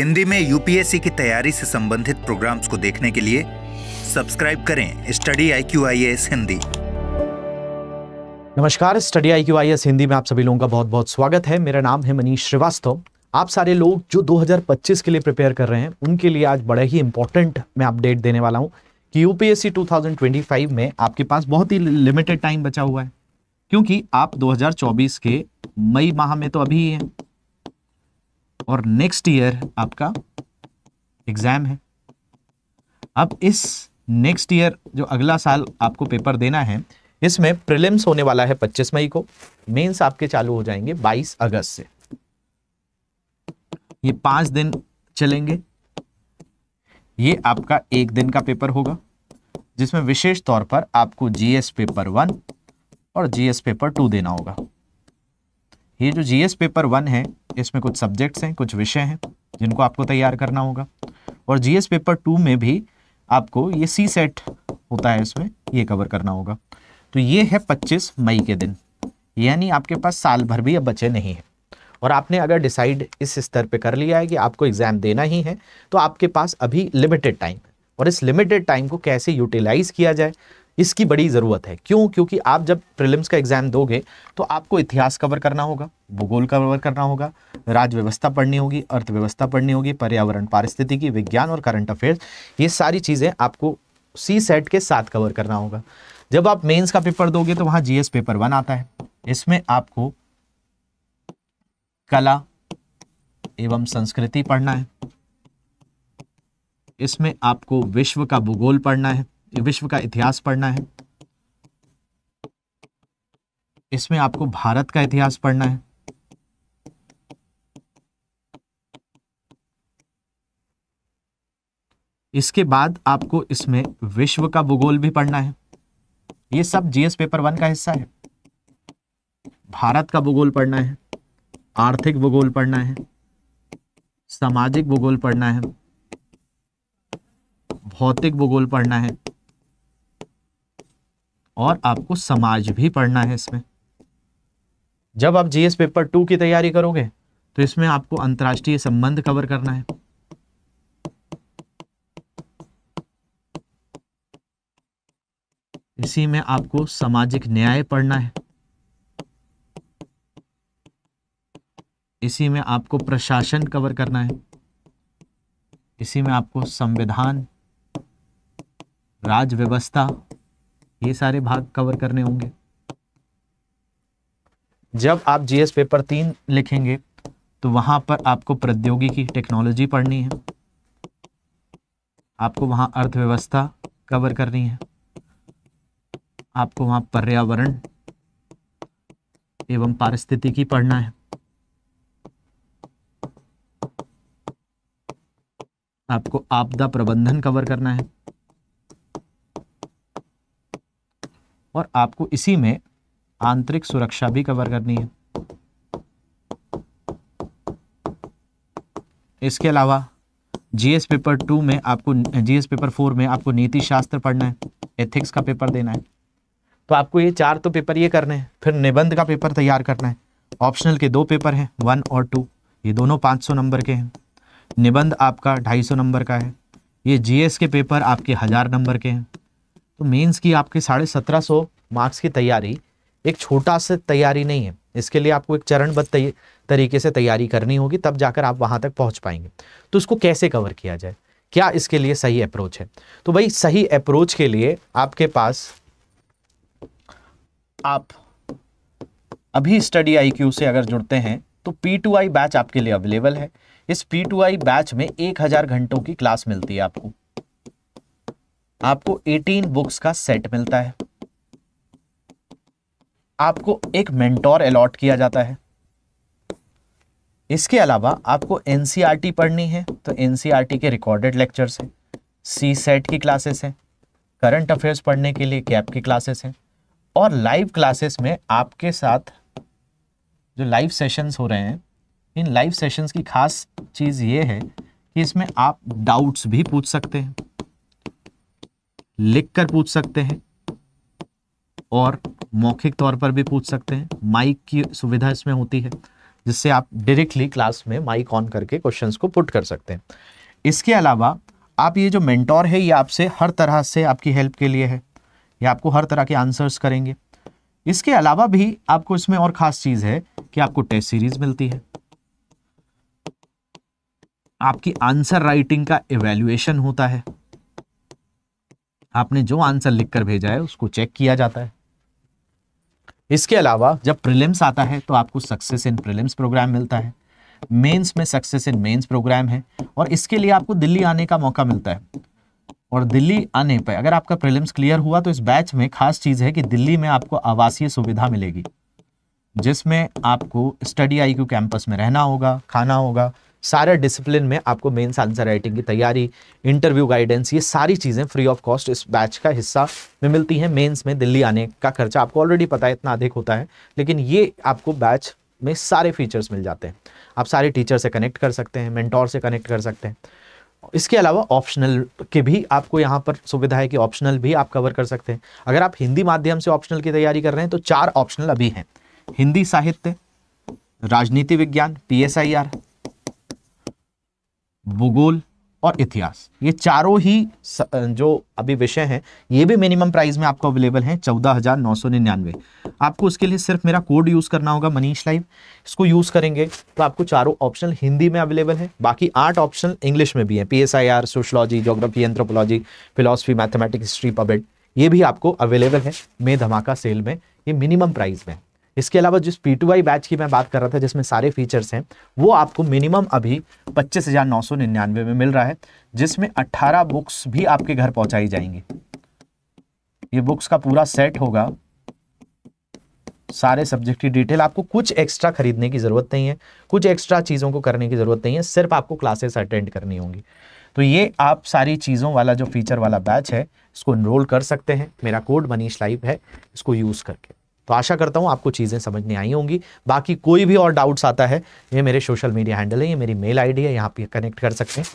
हिंदी में यूपीएससी की तैयारी से संबंधित प्रोग्राम्स को देखने के लिए सब्सक्राइब करें स्टडी IQ IAS हिंदी। नमस्कार, स्टडी IQ IAS हिंदी में आप सभी लोगों का बहुत बहुत स्वागत है। मेरा नाम है मनीष श्रीवास्तव। आप सारे लोग जो 2025 के लिए प्रिपेयर कर रहे हैं उनके लिए आज बड़ा ही इंपॉर्टेंट मैं अपडेट देने वाला हूँ कि यूपीएससी 2025 में आपके पास बहुत ही लिमिटेड टाइम बचा हुआ है, क्योंकि आप 2024 के मई माह में तो अभी हैं और नेक्स्ट ईयर आपका एग्जाम है। अब इस नेक्स्ट ईयर जो अगला साल आपको पेपर देना है, इसमें प्रीलिम्स होने वाला है 25 मई को, मेंस आपके चालू हो जाएंगे 22 अगस्त से। ये 5 दिन चलेंगे। ये आपका 1 दिन का पेपर होगा, जिसमें विशेष तौर पर आपको जीएस पेपर 1 और जीएस पेपर 2 देना होगा। ये जो जीएस पेपर 1 है, इसमें कुछ सब्जेक्ट्स हैं, कुछ विषय हैं जिनको आपको तैयार करना होगा, और जीएस पेपर 2 में भी आपको ये सीसेट होता है, इसमें ये कवर करना होगा। तो ये है 25 मई के दिन, यानी आपके पास साल भर भी अब बचे नहीं है। और आपने अगर डिसाइड इस स्तर पे कर लिया है कि आपको एग्ज़ाम देना ही है, तो आपके पास अभी लिमिटेड टाइम है, और इस लिमिटेड टाइम को कैसे यूटिलाइज़ किया जाए इसकी बड़ी ज़रूरत है। क्यों? क्योंकि आप जब प्रीलिम्स का एग्ज़ाम दोगे तो आपको इतिहास कवर करना होगा, भूगोल कवर करना होगा, राज्य व्यवस्था पढ़नी होगी, अर्थव्यवस्था पढ़नी होगी, पर्यावरण, पारिस्थितिकी, विज्ञान और करंट अफेयर्स, ये सारी चीज़ें आपको सीसेट के साथ कवर करना होगा। जब आप मेंस का पेपर दोगे तो वहाँ जीएस पेपर 1 आता है। इसमें आपको कला एवं संस्कृति पढ़ना है, इसमें आपको विश्व का भूगोल पढ़ना है, विश्व का इतिहास पढ़ना है, इसमें आपको भारत का इतिहास पढ़ना है, इसके बाद आपको इसमें विश्व का भूगोल भी पढ़ना है। ये सब जीएस पेपर 1 का हिस्सा है। भारत का भूगोल पढ़ना है, आर्थिक भूगोल पढ़ना है, सामाजिक भूगोल पढ़ना है, भौतिक भूगोल पढ़ना है, और आपको समाज भी पढ़ना है इसमें। जब आप जीएस पेपर 2 की तैयारी करोगे तो इसमें आपको अंतर्राष्ट्रीय संबंध कवर करना है, इसी में आपको सामाजिक न्याय पढ़ना है, इसी में आपको प्रशासन कवर करना है, इसी में आपको संविधान, राज्य व्यवस्था, ये सारे भाग कवर करने होंगे। जब आप जीएस पेपर 3 लिखेंगे तो वहाँ पर आपको प्रौद्योगिकी, टेक्नोलॉजी पढ़नी है, आपको वहाँ अर्थव्यवस्था कवर करनी है, आपको वहाँ पर्यावरण एवं पारिस्थितिकी पढ़ना है, आपको आपदा प्रबंधन कवर करना है, और आपको इसी में आंतरिक सुरक्षा भी कवर करनी है। इसके अलावा जीएस पेपर 2 में आपको, जीएस पेपर 4 में आपको नीति शास्त्र पढ़ना है, एथिक्स का पेपर देना है। तो आपको ये 4 तो पेपर ये करने हैं, फिर निबंध का पेपर तैयार करना है। ऑप्शनल के 2 पेपर हैं, 1 और 2, ये दोनों 500 नंबर के हैं। निबंध आपका 250 नंबर का है। ये जीएस के पेपर आपके 1000 नंबर के हैं। तो मेंस की आपके 1750 मार्क्स की तैयारी एक छोटा सा तैयारी नहीं है। इसके लिए आपको एक चरणबद्ध तरीके से तैयारी करनी होगी, तब जाकर आप वहाँ तक पहुँच पाएंगे। तो इसको कैसे कवर किया जाए, क्या इसके लिए सही अप्रोच है? तो भाई, सही अप्रोच के लिए आपके पास, आप अभी स्टडी आईक्यू से अगर जुड़ते हैं तो P2I बैच आपके लिए अवेलेबल है। इस P2I बैच में 1000 घंटों की क्लास मिलती है आपको। आपको 18 बुक्स का सेट मिलता है। आपको एक मेंटोर अलॉट किया जाता है। इसके अलावा आपको NCERT पढ़नी है तो NCERT के रिकॉर्डेड लेक्चर्स हैं, CSAT की क्लासेस हैं, करंट अफेयर्स पढ़ने के लिए CAP की क्लासेस हैं, और लाइव क्लासेस में आपके साथ जो लाइव सेशंस हो रहे हैं, इन लाइव सेशंस की खास चीज़ ये है कि इसमें आप डाउट्स भी पूछ सकते हैं, लिखकर पूछ सकते हैं और मौखिक तौर पर भी पूछ सकते हैं। माइक की सुविधा इसमें होती है। जिससे आप डायरेक्टली क्लास में माइक ऑन करके क्वेश्चंस को पुट कर सकते हैं। इसके अलावा आप ये जो मेंटोर है ये आपसे हर तरह से आपकी हेल्प के लिए है, ये आपको हर तरह के आंसर्स करेंगे। इसके अलावा भी आपको इसमें और खास चीज़ है कि आपको टेस्ट सीरीज मिलती है, आपकी आंसर राइटिंग का इवैल्यूएशन होता है, आपने जो आंसर लिखकर भेजा है उसको चेक किया जाता है। इसके अलावा जब प्रीलिम्स आता है तो आपको सक्सेस इन प्रीलिम्स प्रोग्राम मिलता है, मेंस में सक्सेस इन मेंस प्रोग्राम है, और इसके लिए आपको दिल्ली आने का मौका मिलता है। और दिल्ली आने पर अगर आपका प्रीलिम्स क्लियर हुआ तो इस बैच में खास चीज़ है कि दिल्ली में आपको आवासीय सुविधा मिलेगी, जिसमें आपको स्टडी आईक्यू कैंपस में रहना होगा, खाना होगा, सारे डिसिप्लिन में आपको मेंस आंसर राइटिंग की तैयारी, इंटरव्यू गाइडेंस, ये सारी चीज़ें फ्री ऑफ कॉस्ट इस बैच का हिस्सा में मिलती हैं। मेंस में दिल्ली आने का खर्चा आपको ऑलरेडी पता है इतना अधिक होता है, लेकिन ये आपको बैच में सारे फीचर्स मिल जाते हैं। आप सारे टीचर से कनेक्ट कर सकते हैं, मेंटोर से कनेक्ट कर सकते हैं। इसके अलावा ऑप्शनल के भी आपको यहाँ पर सुविधा है कि ऑप्शनल भी आप कवर कर सकते हैं। अगर आप हिंदी माध्यम से ऑप्शनल की तैयारी कर रहे हैं तो 4 ऑप्शनल अभी हैं, हिंदी साहित्य, राजनीति विज्ञान PSIR, भूगोल और इतिहास। ये चारों ही जो अभी विषय हैं ये भी मिनिमम प्राइस में आपको अवेलेबल हैं 14,999। आपको उसके लिए सिर्फ मेरा कोड यूज़ करना होगा, मनीष लाइव, इसको यूज़ करेंगे तो आपको चारों ऑप्शनल हिंदी में अवेलेबल है। बाकी 8 ऑप्शनल इंग्लिश में भी हैं, PSIR, sociology, geography, anthropology, philosophy, mathematics, history, public, ये भी आपको अवेलेबल है मे धमाका सेल में, ये मिनिमम प्राइस में। इसके अलावा जिस P2I बैच की मैं बात कर रहा था जिसमें सारे फीचर्स हैं, वो आपको मिनिमम अभी 25,999 में मिल रहा है, जिसमें 18 बुक्स भी आपके घर पहुंचाई जाएंगी। ये बुक्स का पूरा सेट होगा, सारे सब्जेक्ट की डिटेल, आपको कुछ एक्स्ट्रा खरीदने की ज़रूरत नहीं है, कुछ एक्स्ट्रा चीज़ों को करने की ज़रूरत नहीं है, सिर्फ आपको क्लासेस अटेंड करनी होंगी। तो ये आप सारी चीज़ों वाला जो फीचर वाला बैच है इसको इनरोल कर सकते हैं, मेरा कोड मनीष लाइव है, इसको यूज़ करके। तो आशा करता हूँ आपको चीज़ें समझ में आई होंगी। बाकी कोई भी और डाउट्स आता है, ये मेरे सोशल मीडिया हैंडल है, ये मेरी मेल आईडी है, यहाँ पे कनेक्ट कर सकते हैं,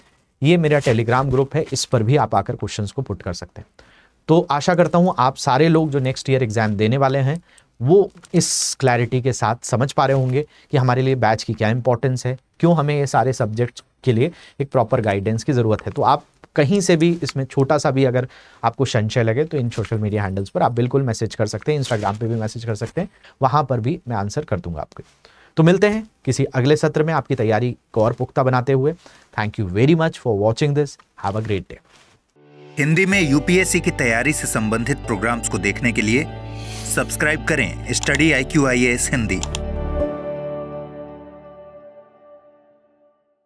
ये मेरा टेलीग्राम ग्रुप है, इस पर भी आप आकर क्वेश्चंस को पुट कर सकते हैं। तो आशा करता हूँ आप सारे लोग जो नेक्स्ट ईयर एग्ज़ाम देने वाले हैं वो इस क्लैरिटी के साथ समझ पा रहे होंगे कि हमारे लिए बैच की क्या इंपॉर्टेंस है, क्यों हमें ये सारे सब्जेक्ट्स के लिए एक प्रॉपर गाइडेंस की ज़रूरत है। तो आप कहीं से भी इसमें छोटा सा भी अगर आपको संशय लगे तो इन सोशल मीडिया हैंडल्स पर आप बिल्कुल मैसेज कर सकते हैं, इंस्टाग्राम पे भी मैसेज कर सकते हैं, वहाँ पर भी मैं आंसर कर दूंगा आपके। तो मिलते हैं किसी अगले सत्र में आपकी तैयारी को और पुख्ता बनाते हुए। Thank you very much for watching this, have a great day. Hindi में UPSC की तैयारी से संबंधित प्रोग्राम्स को देखने के लिए सब्सक्राइब करें स्टडी IQ IAS हिंदी।